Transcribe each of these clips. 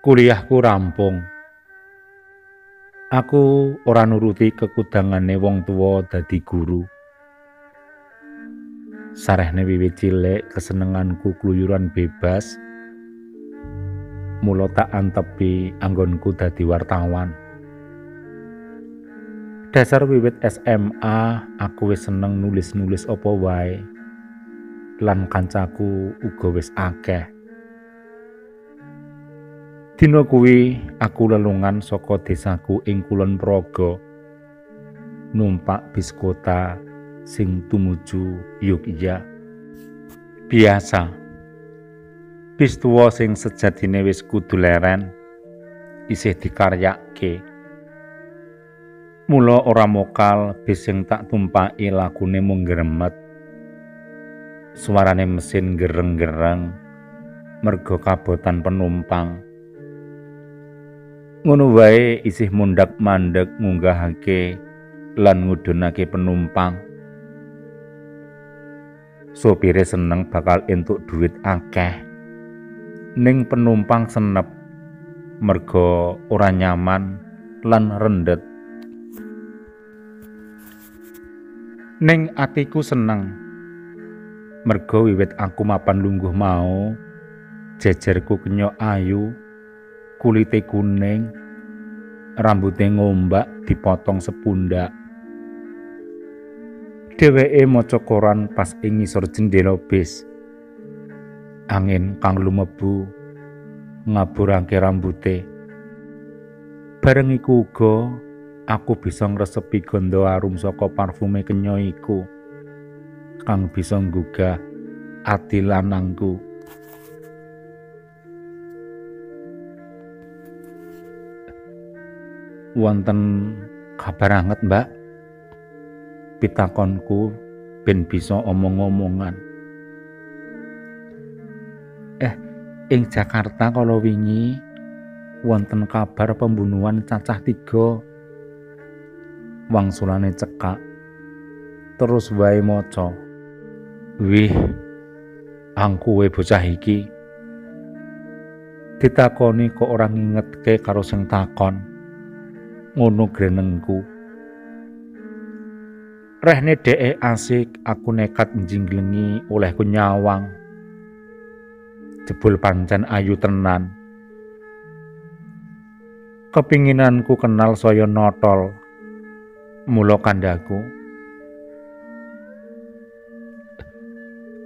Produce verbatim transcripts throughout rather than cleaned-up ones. kuliahku rampung. Aku ora nuruti kekudangane wong tuwa dadi guru. Sarehne wiwit cilik kesenenganku kluyuran bebas. Mula tak antepi anggonku dadi wartawan. Dasar wiwit S M A aku wis seneng nulis-nulis apa wae. Lan kancaku uga wis akeh. Dina kuwi aku lelungan saka desaku ing Kulon Progo numpak bis kota sing tumuju Yogyakarta. Biasa bis tuwa sing sejatine wis kudu leren isih dikaryake. Mula ora mokal bis sing tak tumpaki lagune mung gremet. Suarane mesin gereng-gereng merga kabotan penumpang. Ngono wae isih mundhak mandhek ngunggahake lan ngudhunake penumpang. Sopire seneng bakal entuk duit akeh. Ning penumpang senep merga ora nyaman lan rendet. Ning atiku seneng merga wiwit aku mapan lungguh mau jejerku kenyok ayu. Kulite kuning, rambute ngombak dipotong sepundak. Dheweke maca koran pas ing ngisor jendela bis. Angin kang lumebu ngaburake rambute. Bareng iku uga aku bisa ngresepi gondo arum saka parfume kenya iku kang bisa nggugah ati lanangku. Wonten kabar anget, Mbak? Pitakonku ben bisa omong-omongan. Eh, ing Jakarta kalau wingi wonten kabar pembunuhan cacah tiga. Wangsulane cekak. Terus wae maca. Wih, angkuwe bocah iki. Ditakoni kok ora ngingetke karo sing takon. Ngono grenengku. Rehne dhek asik aku nekat njinglengi olehku nyawang. Jebul pancen ayu tenan. Kepinginanku kenal saya notol. Mula kandhaku.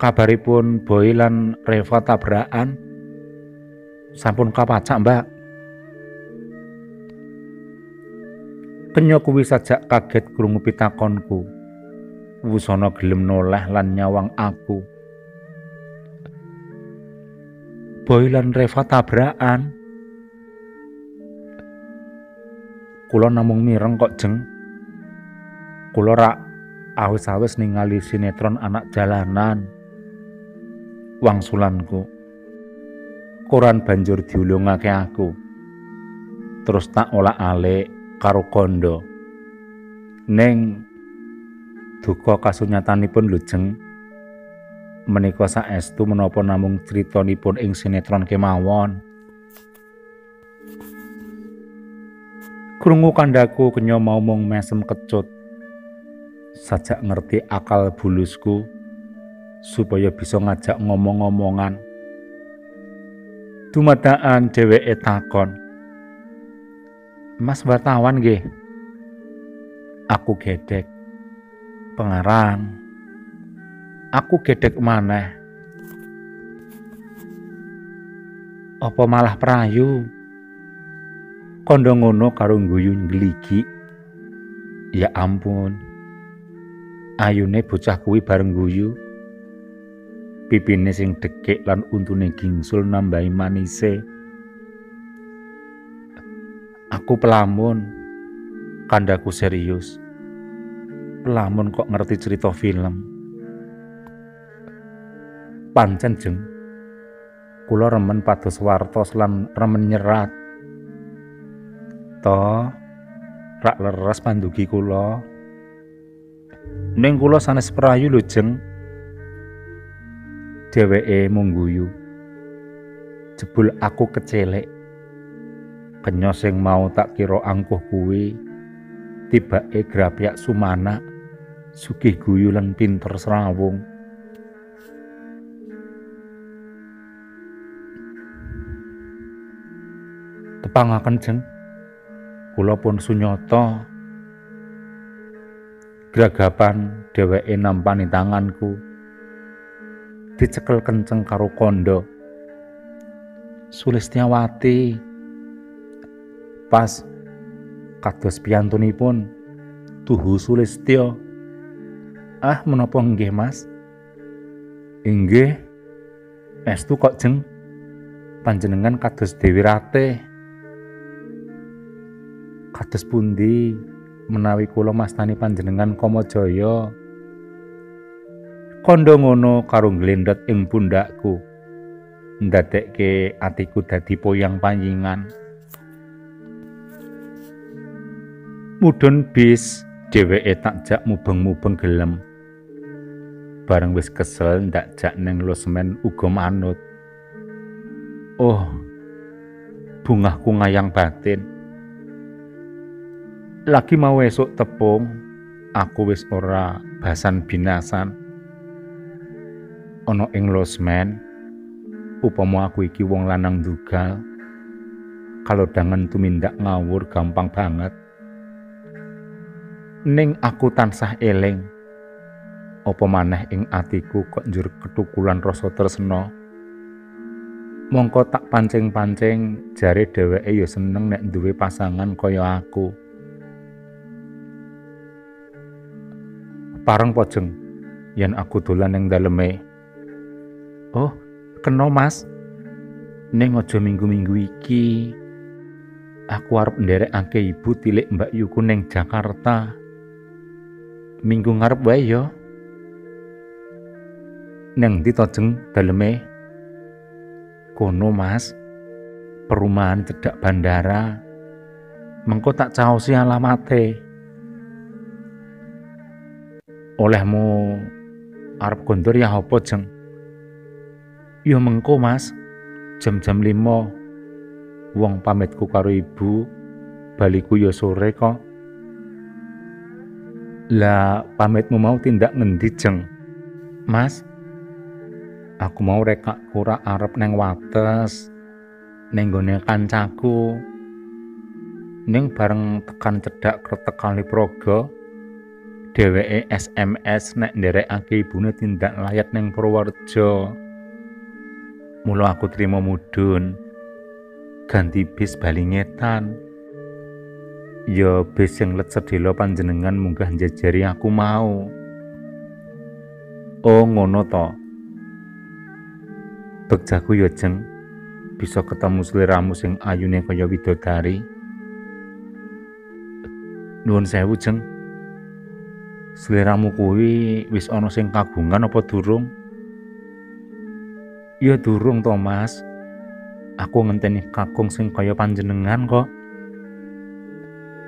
Kabaripun Boy lan Reva tabrakan. Sampun kapacak, Mbak. Kenya kuwi sajak kaget krungu pitakonku. Wusana gelem noleh lan nyawang aku. Boy lan Reva tabrakan. Kula namung mireng kok, Jeng. Kula rak awis-awis ningali sinetron anak jalanan. Wangsulanku. Koran banjur diulungake aku. Terus tak olah-alik karo kondo. Neng duka kasunyatanipun lho, Jeng. Menika saestu menapa namung critanipun ing sinetron kemawon. Krungu kandhaku kenya mau mung mesem kecut. Sajak ngerti akal bulusku supaya bisa ngajak ngomong-ngomongan. Dumadakan dheweke takon, "Mas wartawan nggih?" Aku gedek. "Pengarang." Aku gedek maneh. "Apa malah prayu?" Kondo ngono karo guyu gligi. Ya ampun. Ayune bocah kuwi bareng guyu. Pipine sing dekik lan untune gingsul nambahi manise. Aku pelamun, kandhaku serius. Pelamun kok ngerti cerita film. Pancen, Jeng. Kula remen pados wartos lan remen nyerat. Toh rak leres pandugi kula. Ning kula sanes prayu lho, Jeng. Dheweke mung guyu. Jebul aku kecelek. Kenya sing mau tak kira angkuh kuwi tibake grapyak Sumana sugih guyu lan pinter srawung. Tepangaken jeng kula pun sunyata gragapan dheweke nampani tanganku dicekel kenceng karo kandha. Sulistyawati pas kados piyantunipun tuhu Sulistyo, "Ah menapa nggih Mas?" "Inggih estu kok jeng, panjenengan kados Dewi Ratih." "Kados pundi menawi kula mastani panjenengan Kamajaya?" Kandha ngono karo glendhet ing pundhakku ndadekke atiku dadi poyang panjingan. Mudhun bis dheweke takjak mubeng-mubeng gelem. Bareng wis kesel ndakjak neng losmen uga manut. "Oh, bungahku ngayang batin. Lagi mau esuk tepung, aku wis ora basan binasan. Ono ing losmen upama aku iki wong lanang dugal, kalau dangan tumindak ngawur gampang banget. Ning aku tansah eling, apa maneh ing atiku kok njur ketukulan rasa tresna. Mongko tak pancing-pancing jare dheweke ya seneng nek duwe pasangan kaya aku." "Pareng po jeng yen aku dolan ning daleme?" "Oh, kena Mas, ning aja minggu-minggu iki aku arep nderekake ibu tilik Mbak Yuku ning Jakarta. Minggu ngarep wae ya." "Neng ndi to jeng daleme?" "Kono Mas, perumahan cedhak bandara. Mengko tak caosi alamate." "Olehmu arep kondur ya apa jeng?" "Ya mengko Mas, jam-jam lima, wong pamitku karo ibu, baliku ya sore kok." "Lah pamitmu mau tindak ngendi jeng Mas?" "Aku mau rekak kura arep neng Wates, neng gone kancaku. Neng bareng tekan cedak kretek Kaliprogo, dheweke S M S nek nderekake ibune tindak layat neng Purworejo. Mula aku terima mudhun ganti bis bali ngetan. Ya bis yang let sedhela panjenengan munggah njajari aku mau." "Oh ngono to. Bekjaku ya jeng bisa ketemu sliramu sing ayune kaya widodari." "Nuwun sewu jeng, sliramu kuwi wis ana sing kagungan apa durung?" "Ya durung to Mas, aku ngenteni kakung sing kaya panjenengan kok."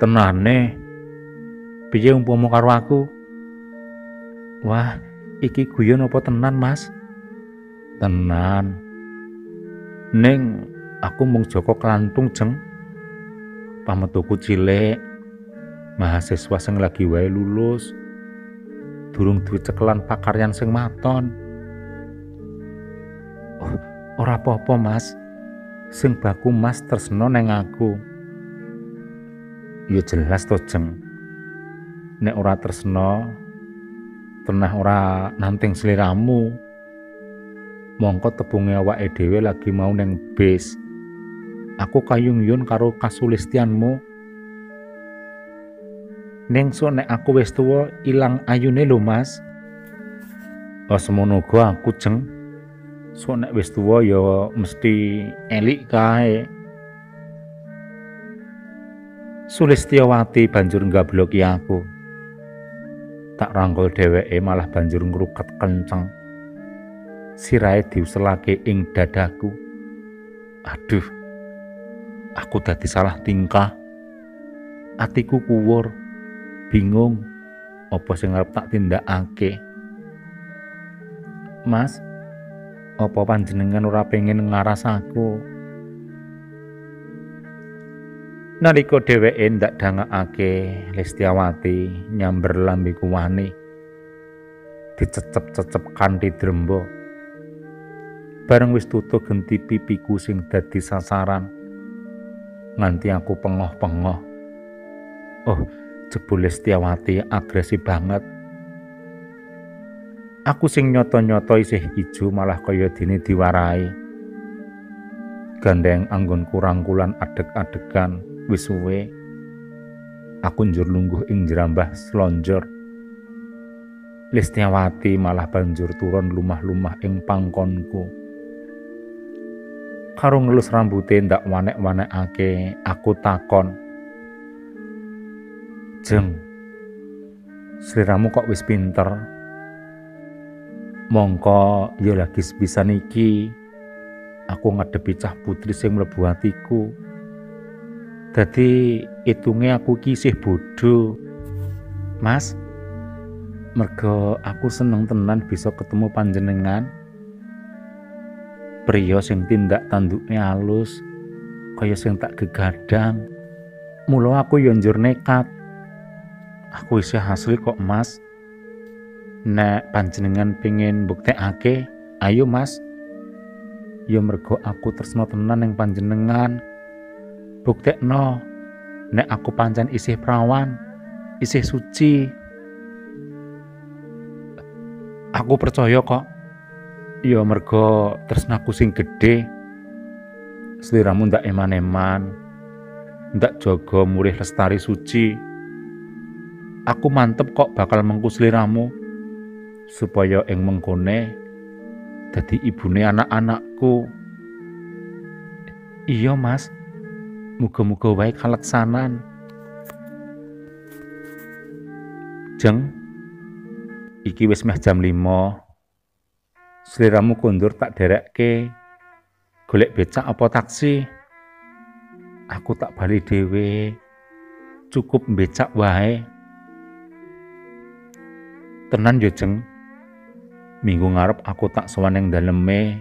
"Tenane piye umpama karo aku?" "Wah, iki guyon apa tenan Mas?" "Tenan, ning aku mung Joko Klantung jeng, pametuku cilik, mahasiswa sing lagi wae lulus, durung duwe cekelan pakaryan sing maton." "Ora apa-apa Mas, sing baku Mas tresno neng aku." "Ya jelas to jeng, nek ora tresno tenah ora nanting sliramu. Mongko tebunge awake dhewe lagi mau neng bis, aku kayung-yun karo kasulistianmu. Ning so nek aku wis tuwa ilang ayune lho Mas." "Oh semono ga aku jeng, so nek wis tuwa ya mesti elik kae." Sulistyawati banjur nggabloki aku. Tak rangkul dheweke malah banjur ngruket kenceng. Sirahe diuselake ing dadaku. Aduh, aku dadi salah tingkah. Atiku kuwur, bingung apa sing arep tak tindakake. "Mas, apa panjenengan ora pengen ngaras aku?" Nalika dheweke ndak dangakake, Listiawati nyamber lambe kuwani dicecep-cecep kanthi drembo. Bareng wis tutuh genti pipiku sing dadi sasaran, nganti aku pengoh-pengoh. Oh, jebule Listiawati agresif banget. Aku sing nyoto-nyoto isih ijo malah kaya dene diwarai. Gandeng anggonku rangkulan adeg-adegan. Wis suwe aku njur lungguh ing jerambah slonjor. Listiawati malah banjur turun lumah-lumah ing pangkonku. Karo ngelus rambute ndak wanek-wanekake, aku takon, "Jeng, sliramu kok wis pinter? Mongko ya lagi sepisan iki aku ngadepi cah putri sing mlebu atiku. Dadi itungnya aku kisih bodoh, Mas. Mergo aku seneng tenan bisa ketemu panjenengan. Priya sing tindak tandukne alus, kaya sing tak gegadang. Mula aku yo njur nekat. Aku isih asli kok, Mas. Nek panjenengan pengin mbuktekake, ayo Mas. Yo mergo aku tresno tenan ning panjenengan. Buktekno nek aku pancen isih prawan, isih suci. Aku percaya kok. Ya mergo tresnaku sing gedhe. Sliramu ndak eman-eman, ndak jaga murih lestari suci. Aku mantep kok bakal mengku sliramu supaya ing mengkone dadi ibune anak-anakku." "Iya Mas, muga-muga wae kaleksanan." "Jeng, iki wis meh jam lima. Sliramu kondur tak derekke. Golek becak apa taksi? Aku tak bali dhewe. Cukup becak wae." "Tenan yo Jeng. Minggu ngarep aku tak sowan ning daleme.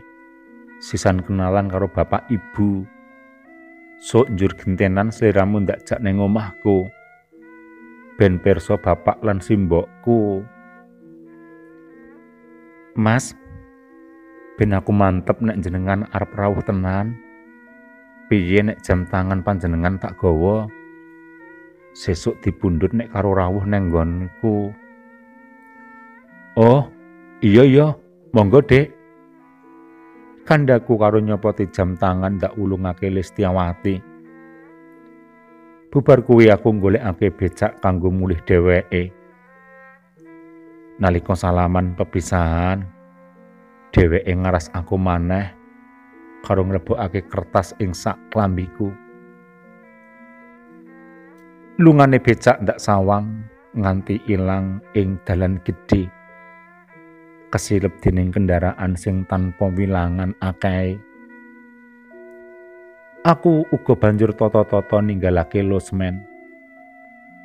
Sisan kenalan karo bapak ibu. Sok njur gentenan sliramu ndak jak ning omahku, ben pirsa bapak lan simbokku. Mas, ben aku mantep nek jenengan arep rawuh tenan. Piye nek jam tangan panjenengan tak gawa? Sesuk dipundhut nek karo rawuh neng nggonku." "Oh, iya iya, monggo Dek." Kandaku karo nyopoti jam tangan ndak ulungake Listiawati. Bubar kuwi aku golekake becak kanggo mulih dheweke. Nalika salaman pepisahan, dheweke ngaras aku maneh karo nglebokake kertas ing sak klambiku. Lungane becak ndak sawang nganti ilang ing dalan gedhe, kesilip dening kendaraan sing tanpa wilangan akeh. Aku uga banjur toto-toto ninggalake losmen,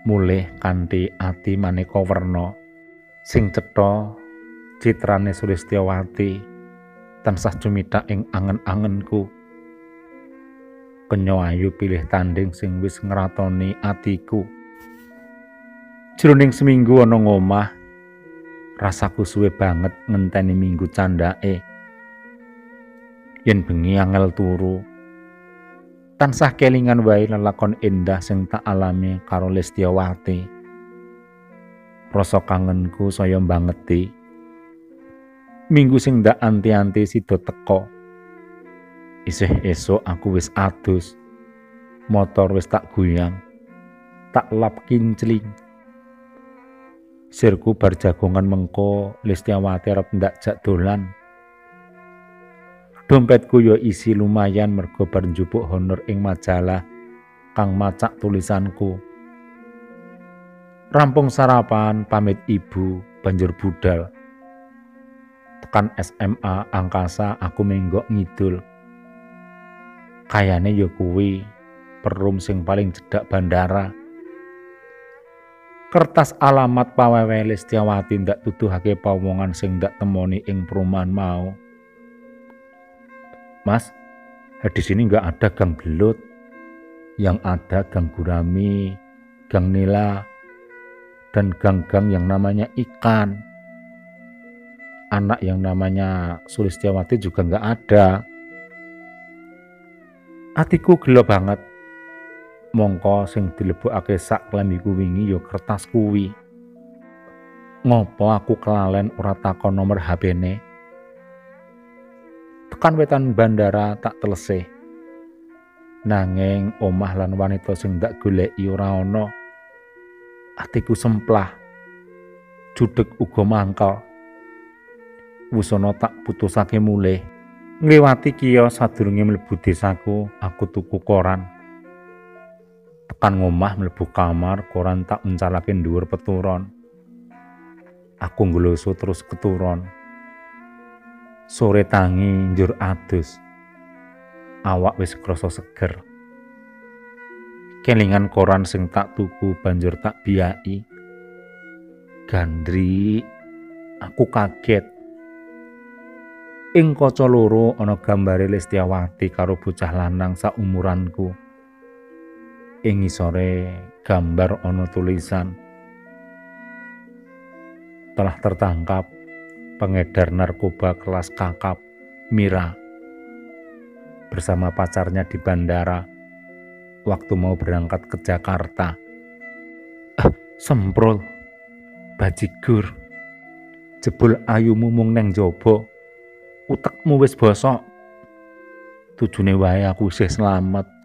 mulih kanthi ati maneka werna sing cetha citrane Sulistiawati tansah cumita ing angen-angenku. Kenya ayu pilih tanding sing wis ngratoni atiku. Jroning seminggu ana ngomah, rasaku suwe banget ngenteni minggu candake. Yen bengi angel turu, tansah kelingan wae lelakon endah sing tak alami karo Listiawati. Rasa kangenku saya mbangeti. Minggu sing ndak anti-anti sida teka. Isih esuk aku wis adus, motor wis tak guyang, tak lap kincling. Sirku bar jagongan mengko, Listiawati arep ndak jak dolan. Dompetku yo isi lumayan mergo bar njupuk honor ing majalah kang macak tulisanku. Rampung sarapan, pamit ibu, banjur budal. Tekan S M A Angkasa aku menggok ngidul. Kayane yo kuwi perum sing paling cedhak bandara. Kertas alamat pawewe Listiawati ndak tuduhake pawongan sing ndak temoni ing perumahan mau. "Mas, di sini nggak ada gang belut. yang ada Gang Gurami, Gang Nila, dan gang-gang yang namanya Ikan. Anak yang namanya Sulistiawati juga nggak ada. Atiku gelo banget. Mongko sing dilebokake sak klambiku wingi ya kertas kuwi. Ngopo aku kelalen ora takon nomor H P-ne. Tekan wetan bandara tak telesih. Nanging omah lan wanita sing ndak goleki ora ana. Atiku semplah. Judeg uga mangkel. Wusana tak putusake mulih. Ngliwati kios sadurunge mlebu desaku, aku tuku koran. Tekan omah mlebu kamar, koran tak encalake dhuwur peturon. Aku nglusu terus keturon. Sore tangi njur adus. Awak wis krasa seger. Kelingan koran sing tak tuku banjur tak biaki. Gandri, aku kaget. Ing kaca loro ana gambare Listiawati karo bocah lanang saumuranku. Ing ngisore gambar ana tulisan. Telah tertangkap pengedar narkoba kelas kakap Mira. Bersama pacarnya di bandara waktu mau berangkat ke Jakarta. Eh, semprol bajigur, jebul ayumu mung neng jaba, utekmu wis bosok, tujune wae aku isih selamat.